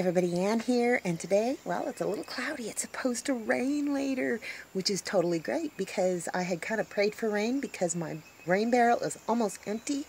everybody, Ann here, and today, well, it's a little cloudy. It's supposed to rain later, which is totally great because I had kind of prayed for rain because my rain barrel is almost empty.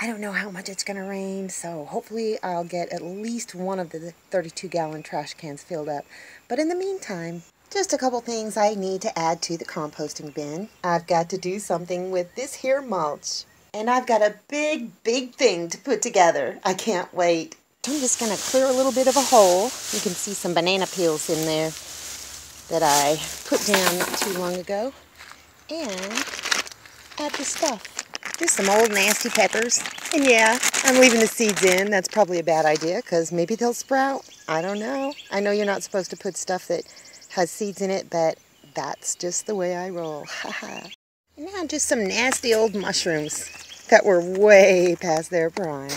I don't know how much it's going to rain, so hopefully I'll get at least one of the 32-gallon trash cans filled up. But in the meantime, just a couple things I need to add to the composting bin. I've got to do something with this here mulch, and I've got a big thing to put together. I can't wait. I'm just going to clear a little bit of a hole. You can see some banana peels in there that I put down not too long ago. And add the stuff. Just some old nasty peppers. And yeah, I'm leaving the seeds in. That's probably a bad idea because maybe they'll sprout. I don't know. I know you're not supposed to put stuff that has seeds in it, but that's just the way I roll. Haha. Now just some nasty old mushrooms that were way past their prime.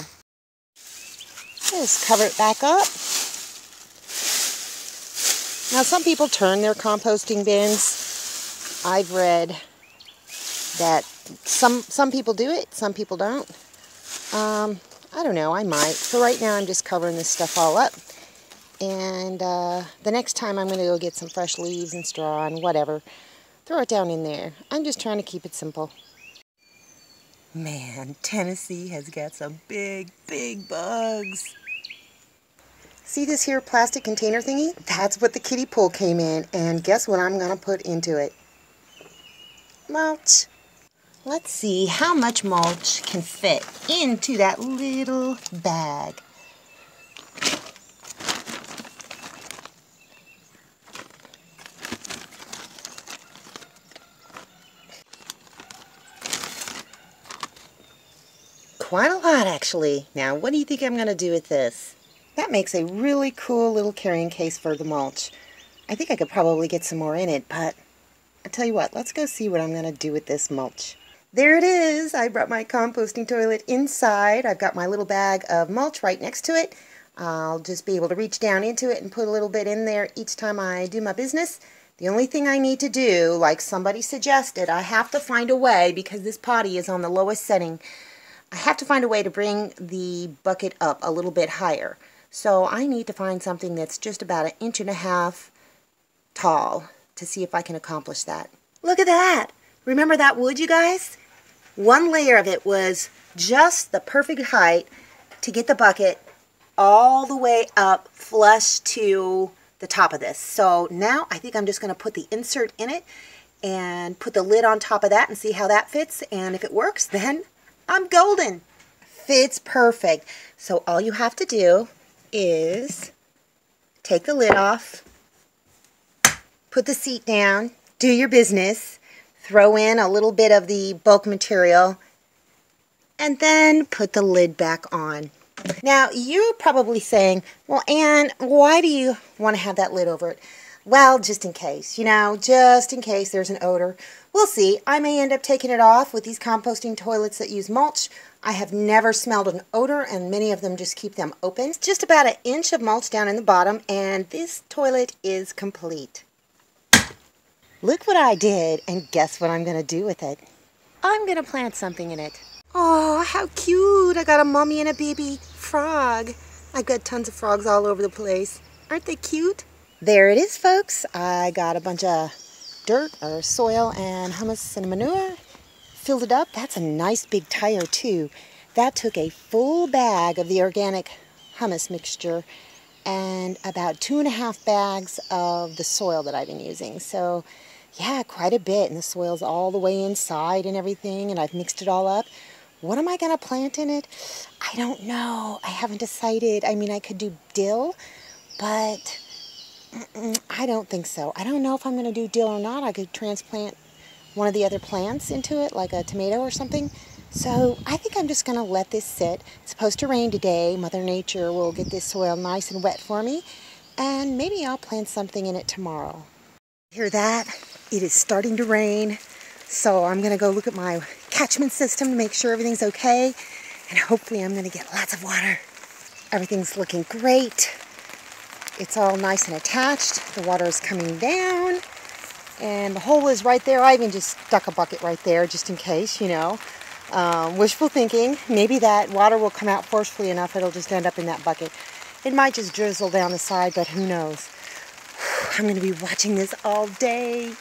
Just cover it back up. Now some people turn their composting bins. I've read that some people do it, some people don't. I don't know, I might. So right now I'm just covering this stuff all up. And the next time I'm going to go get some fresh leaves and straw and whatever. Throw it down in there. I'm just trying to keep it simple. Man, Tennessee has got some big bugs. See this here plastic container thingy? That's what the kiddie pool came in, and guess what I'm gonna put into it? Mulch. Let's see how much mulch can fit into that little bag. Quite a lot, actually. Now, what do you think I'm going to do with this? That makes a really cool little carrying case for the mulch. I think I could probably get some more in it, but I tell you what, let's go see what I'm going to do with this mulch. There it is! I brought my composting toilet inside. I've got my little bag of mulch right next to it. I'll just be able to reach down into it and put a little bit in there each time I do my business. The only thing I need to do, like somebody suggested, I have to find a way, because this potty is on the lowest setting, I have to find a way to bring the bucket up a little bit higher. So I need to find something that's just about 1.5 inches tall to see if I can accomplish that. Look at that! Remember that wood, you guys? One layer of it was just the perfect height to get the bucket all the way up flush to the top of this. So now I think I'm just going to put the insert in it and put the lid on top of that and see how that fits, and if it works, then I'm golden. Fits perfect. So all you have to do is take the lid off, put the seat down, do your business, throw in a little bit of the bulk material, and then put the lid back on. Now you're probably saying, well, Ann, why do you want to have that lid over it? Well, just in case, you know, just in case there's an odor. We'll see. I may end up taking it off with these composting toilets that use mulch. I have never smelled an odor, and many of them just keep them open. It's just about 1 inch of mulch down in the bottom, and this toilet is complete. Look what I did, and guess what I'm going to do with it? I'm going to plant something in it. Oh, how cute! I got a mommy and a baby frog. I've got tons of frogs all over the place. Aren't they cute? There it is, folks. I got a bunch of dirt or soil and humus and manure, filled it up. That's a nice big tire too. That took a full bag of the organic humus mixture and about 2.5 bags of the soil that I've been using. So yeah, quite a bit, and the soil's all the way inside and everything, and I've mixed it all up. What am I going to plant in it? I don't know. I haven't decided. I mean, I could do dill, but I don't think so. I don't know if I'm going to do dill or not. I could transplant one of the other plants into it, like a tomato or something. So I think I'm just going to let this sit. It's supposed to rain today. Mother Nature will get this soil nice and wet for me. And maybe I'll plant something in it tomorrow. Hear that? It is starting to rain. So I'm going to go look at my catchment system to make sure everything's okay. And hopefully I'm going to get lots of water. Everything's looking great. It's all nice and attached. The water is coming down, and the hole is right there. I even just stuck a bucket right there just in case, you know. Wishful thinking. Maybe that water will come out forcefully enough, it'll just end up in that bucket. It might just drizzle down the side, but who knows. I'm going to be watching this all day.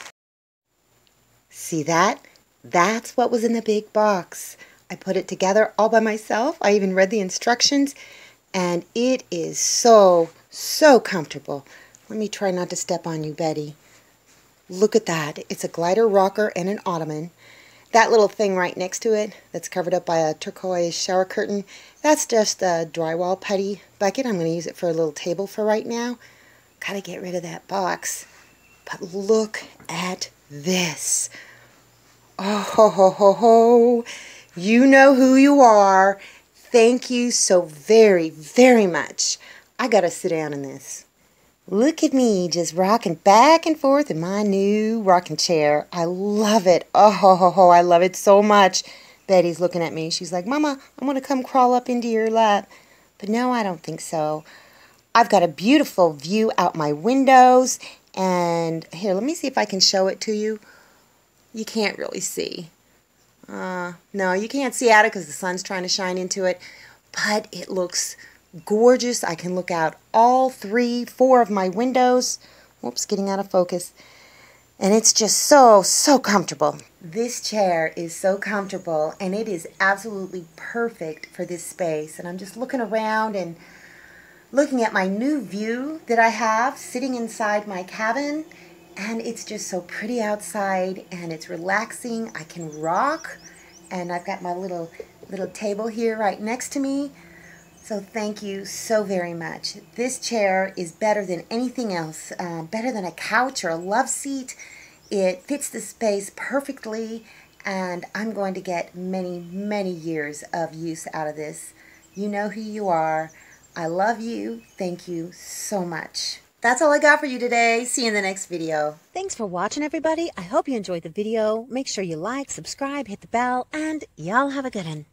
See that? That's what was in the big box. I put it together all by myself. I even read the instructions, and it is so comfortable. Let me try not to step on you, Betty. Look at that. It's a glider rocker and an ottoman. That little thing right next to it that's covered up by a turquoise shower curtain, that's just a drywall putty bucket. I'm going to use it for a little table for right now. Gotta get rid of that box. But look at this. Oh, ho, ho, ho, ho. You know who you are. Thank you so very much. I gotta sit down in this. Look at me just rocking back and forth in my new rocking chair. I love it. Oh, ho, ho, ho. I love it so much. Betty's looking at me. She's like, Mama, I'm gonna come crawl up into your lap. But no, I don't think so. I've got a beautiful view out my windows, and here, let me see if I can show it to you. You can't really see. No, you can't see out of it because the sun's trying to shine into it, but it looks gorgeous. I can look out all four of my windows. Whoops, getting out of focus. And it's just so comfortable. This chair is so comfortable, and it is absolutely perfect for this space. And I'm just looking around and looking at my new view that I have sitting inside my cabin, and it's just so pretty outside, and it's relaxing. I can rock, and I've got my little table here right next to me. So thank you so very much. This chair is better than anything else, better than a couch or a love seat. It fits the space perfectly, and I'm going to get many years of use out of this. You know who you are. I love you. Thank you so much. That's all I got for you today. See you in the next video. Thanks for watching, everybody. I hope you enjoyed the video. Make sure you like, subscribe, hit the bell, and y'all have a good one.